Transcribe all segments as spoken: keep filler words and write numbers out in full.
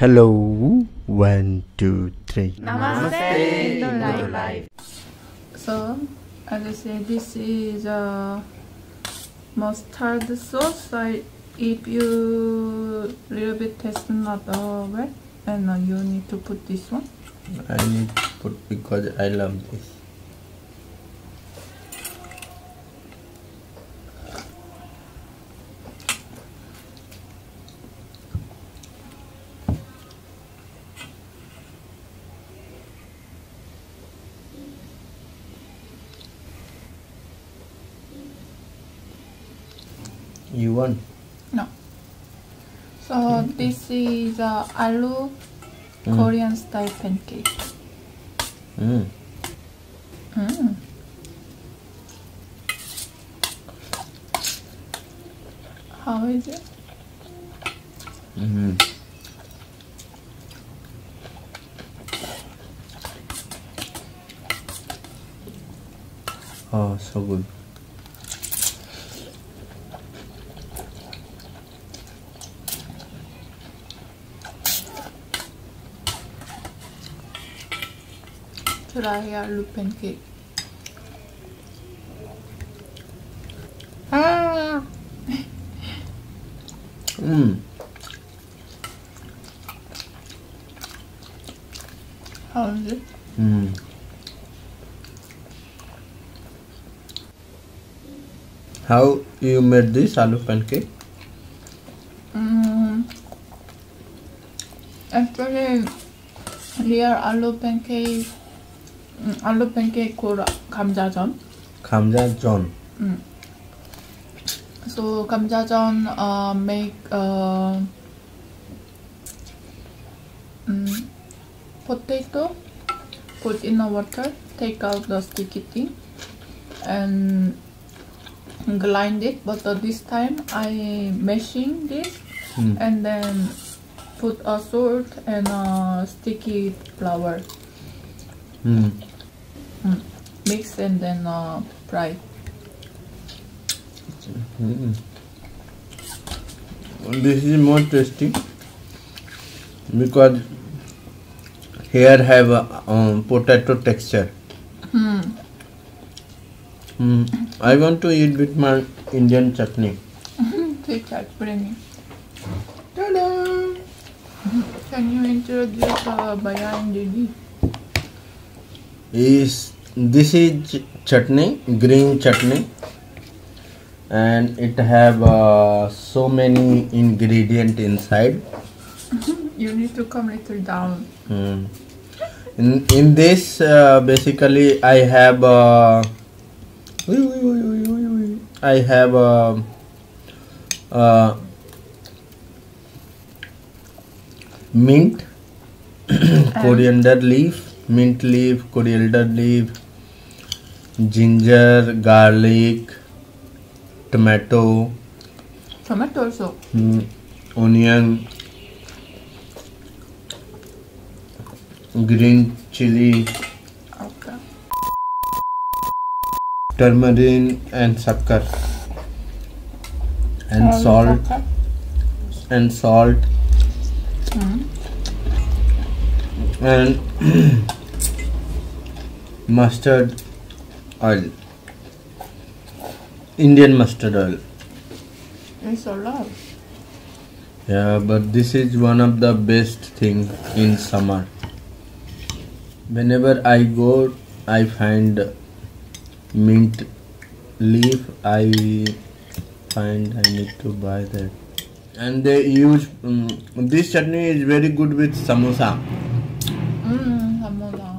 Hello, one, two, three. Namaste, Namaste. Life. So, as I say, this is a mustard sauce. I, if you little bit taste not over, and uh, you need to put this one. I need to put because I love this. You want? No. So mm-hmm. This is uh, aloo mm. Korean style pancake. Mm. Mm. How is it? Mm-hmm. Oh, so good. Dry aloo pancake. Ah. Mm. How is it? Mm. How you made this aloo pancake? Mm. Actually, real aloo pancake. Mm, aloo pancake called Gamjajon. Gamjajon. Mm. So Gamjajon uh, make uh, mm, potato, put in the water, take out the sticky thing, and grind it. But uh, this time I mashing this mm. and then put a uh, salt and uh, sticky flour. Mm. Mm. Mix and then uh, fry. Mm-hmm. This is more tasty because here have a um, potato texture. Mm. Mm. I want to eat with my Indian chutney. Take that, bring it. Ta-da! Can you introduce uh, Bhayan Dedi? Is this is chutney, green chutney, and it have uh, so many ingredient inside. You need to come little down. Mm. in, in this uh, basically I have uh, I have uh, uh, mint, coriander leaf, mint leaf, coriander leaf, ginger, garlic, tomato, tomato also, mm, onion, green chili, okay, turmeric and sukkar, and um, salt, okay. and salt, mm. and mustard oil, Indian mustard oil. It's a lot. Yeah, but this is one of the best thing in summer. Whenever I go, I find mint leaf. I find I need to buy that. And they use um, this chutney is very good with samosa. Mm, samosa.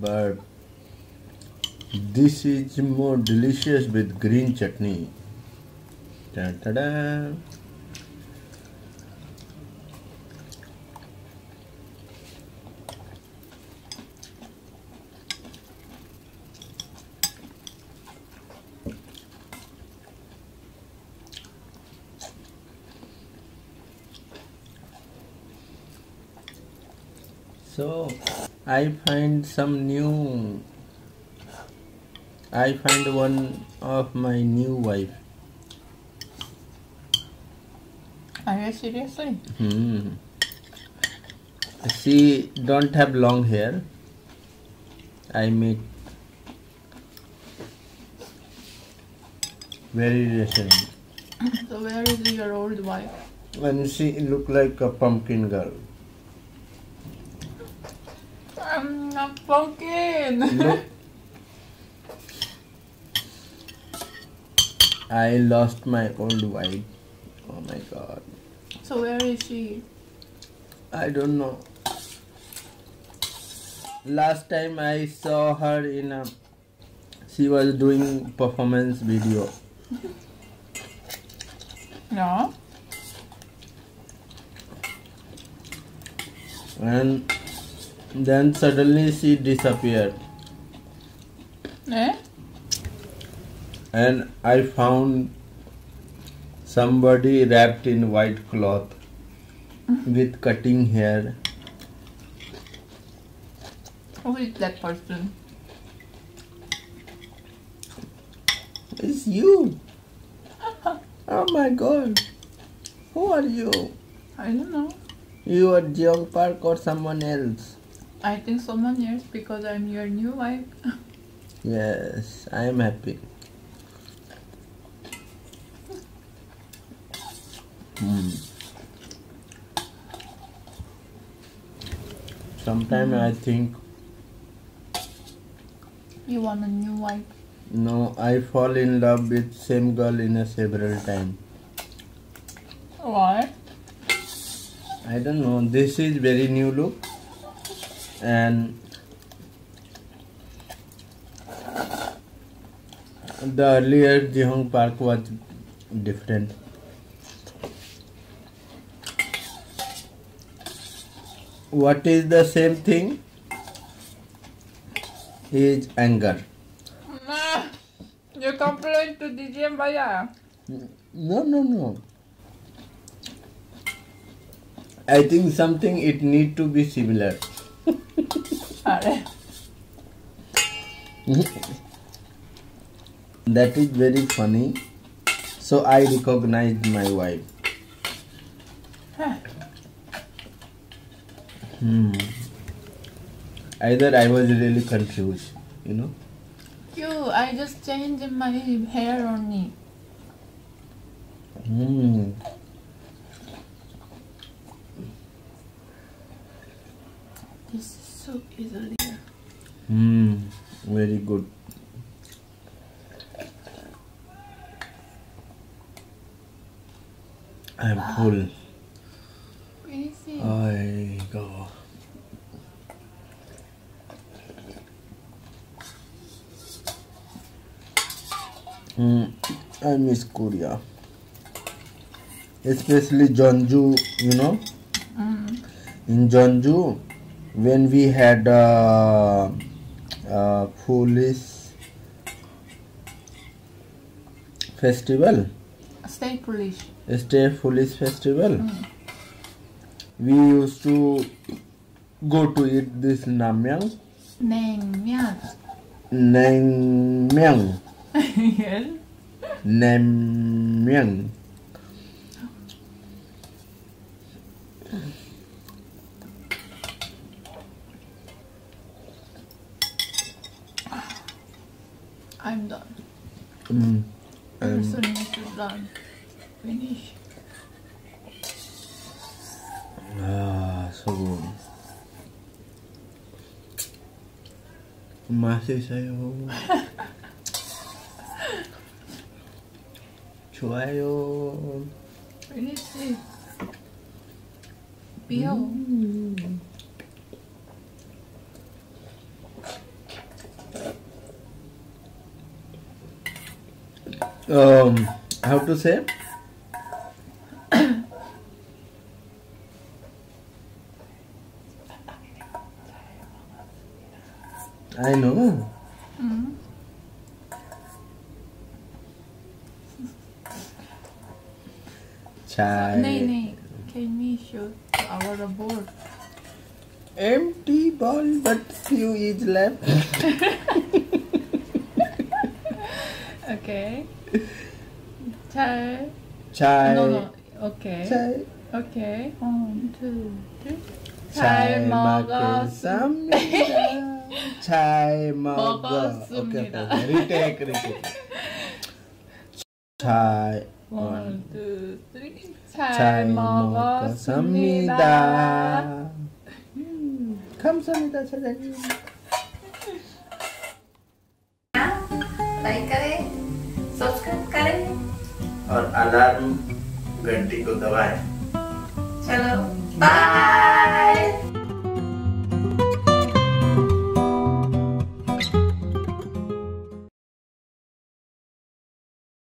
But this is more delicious with green chutney. Ta ta da! So I find some new I find one of my new wife. Are you seriously? Hmm. She don't have long hair. I met very recently. So where is your old wife? And she look like a pumpkin girl. I'm not pumpkin. Look, I lost my old wife. Oh my god. So where is she? I don't know. Last time I saw her in a, she was doing performance video. No. And then suddenly she disappeared. Eh? And I found somebody wrapped in white cloth with cutting hair. Who is that person? It's you. Oh my god. Who are you? I don't know. You are Jihong Park or someone else? I think someone else because I'm your new wife. Yes, I am happy. Hmm. Sometimes mm. I think you want a new wife. No, I fall in love with same girl in a several time. Why? I don't know. This is very new look, and the earlier Jihong Park was different. What is the same thing is anger. Nah, you complain to D J Mbaya. No, no, no. I think something it need to be similar. That is very funny. So I recognized my wife. Hmm. Either I was really confused, you know. You, I just changed my hair only. Hmm. This is so easily. Hmm. Very good. I am full. Wow. I go. Mm, I miss Korea, especially Jeonju. You know, mm. in Jeonju, when we had uh, uh, police festival, state police, state police festival. Mm. We used to go to eat this Naengmyeon. Naengmyeon. Naengmyeon. Yes. Naengmyeon. I'm done. Mm. I'm so done. Finish. Ah, so good. Masi sayo. Chuayo. Finish. Bio. Mm. Um, how to say? I know. Mm. Chai. Nee, nee. Can we show our board? Empty ball, but few is left. Okay. 오케이. 잘. 잘. No, no. 오케이. 잘. 오케이. 원, 투, 쓰리. 잘 먹었습니다. 잘 먹었습니다. 오케이. 리테이크 리테이크. 잘. 원, 투, 쓰리. 잘 먹었습니다. 음, 감사합니다, 사장님. Like करें, subscribe करें और alarm घंटी को दबाएं। चलो bye.